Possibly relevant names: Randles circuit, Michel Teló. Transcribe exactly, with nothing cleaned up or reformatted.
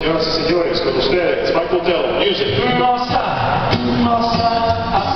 Señoras y señores, con ustedes, Michel Teló, music. Nossa, nossa.